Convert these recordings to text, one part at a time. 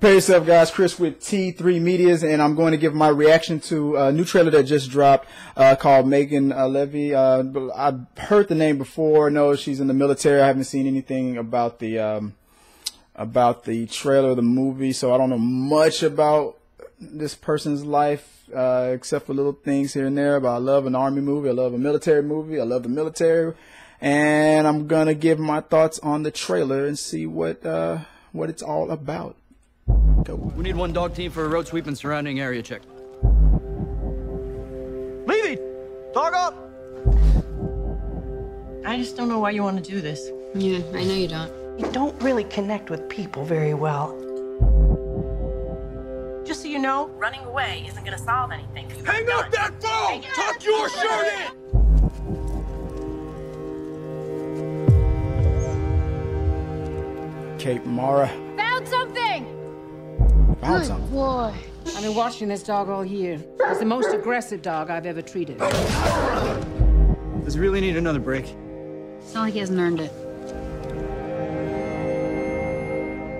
Prepare yourself, guys. Chris with T3 Medias, and I'm going to give my reaction to a new trailer that just dropped called Megan Leavey. I've heard the name before. No, she's in the military. I haven't seen anything about the trailer, the movie, so I don't know much about this person's life except for little things here and there. But I love an army movie. I love a military movie. I love the military, and I'm gonna give my thoughts on the trailer and see what it's all about. Go. We need one dog team for a road sweep and surrounding area check. Leavey, dog up. I just don't know why you want to do this. Yeah, I know you don't. You don't really connect with people very well. Just so you know, running away isn't going to solve anything. Hang up that phone! Tuck your shirt in! Kate Mara. Found something! Found something. Boy. I've been watching this dog all year. He's the most aggressive dog I've ever treated. Does he really need another break? It's not like he hasn't earned it.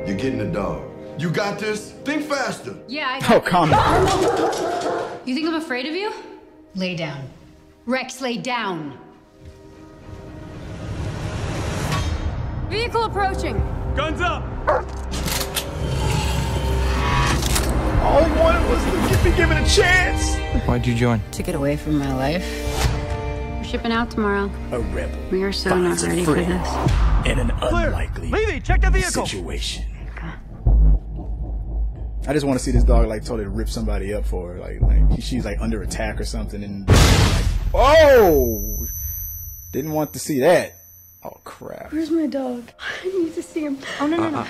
You're getting a dog. You got this? Think faster. Yeah, I got it. Comment. You think I'm afraid of you? Lay down. Rex, lay down. Vehicle approaching. Guns up. All I wanted was to be given a chance. Why'd you join? To get away from my life. We're shipping out tomorrow. A rebel. We are so not ready for this. In an unlikely Leavey, check the vehicle. Situation. I just want to see this dog like totally rip somebody up for her. Like she's like under attack or something, and like, oh, didn't want to see that. Oh crap! Where's my dog? I need to see him. Oh no.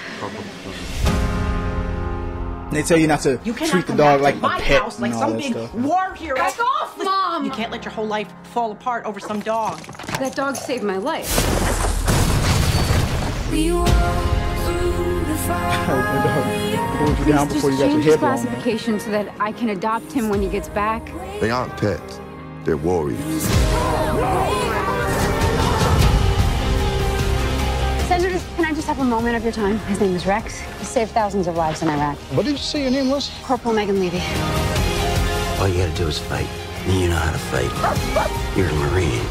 They tell you not to treat the dog like a pet, house, like some big war hero. Back off, Mom! You can't let your whole life fall apart over some dog. That dog saved my life. We you down before you got your head classification blown. So that I can adopt him when he gets back. They aren't pets. They're warriors. Senator, can I just have a moment of your time? His name is Rex. He saved thousands of lives in Iraq. What did you say your name was? Corporal Megan Leavey. All you gotta do is fight. You know how to fight. You're a Marine.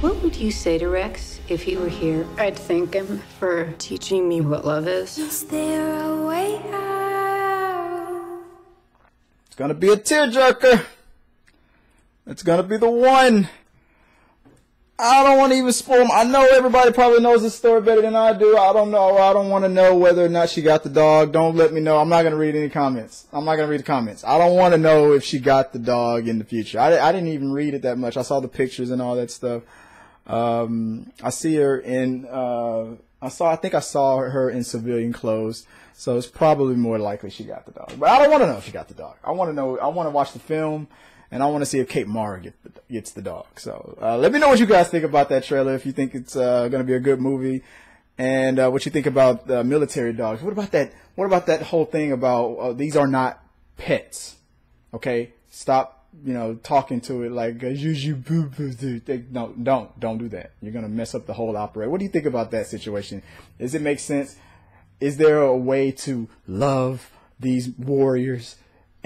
What would you say to Rex if he were here? I'd thank him for teaching me what love is. Is there a way out? It's gonna be a tearjerker. It's gonna be the one. I don't want to even spoil. I know everybody probably knows this story better than I do. I don't know. I don't want to know whether or not she got the dog. Don't let me know. I'm not going to read any comments. I'm not going to read the comments. I don't want to know if she got the dog in the future. I didn't even read it that much. I saw the pictures and all that stuff. I see her in, I think I saw her in civilian clothes. So it's probably more likely she got the dog. But I don't want to know if she got the dog. I want to know. I want to watch the film. And I want to see if Kate Mara gets the dog. So let me know what you guys think about that trailer, if you think it's going to be a good movie, and what you think about military dogs. What about that whole thing about these are not pets? Okay, stop, you know, talking to it like no, don't do that. You're going to mess up the whole operation. What do you think about that situation? Does it make sense? Is there a way to love these warriors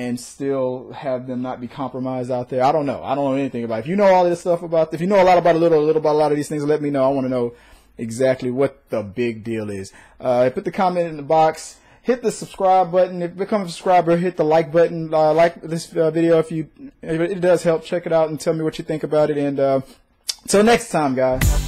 and still have them not be compromised out there? I don't know. I don't know anything about it. If you know all this stuff about, if you know a lot about a lot of these things, let me know. I want to know exactly what the big deal is. Put the comment in the box. Hit the subscribe button. If you become a subscriber, hit the like button. Like this video if it does help. Check it out and tell me what you think about it. And till next time, guys.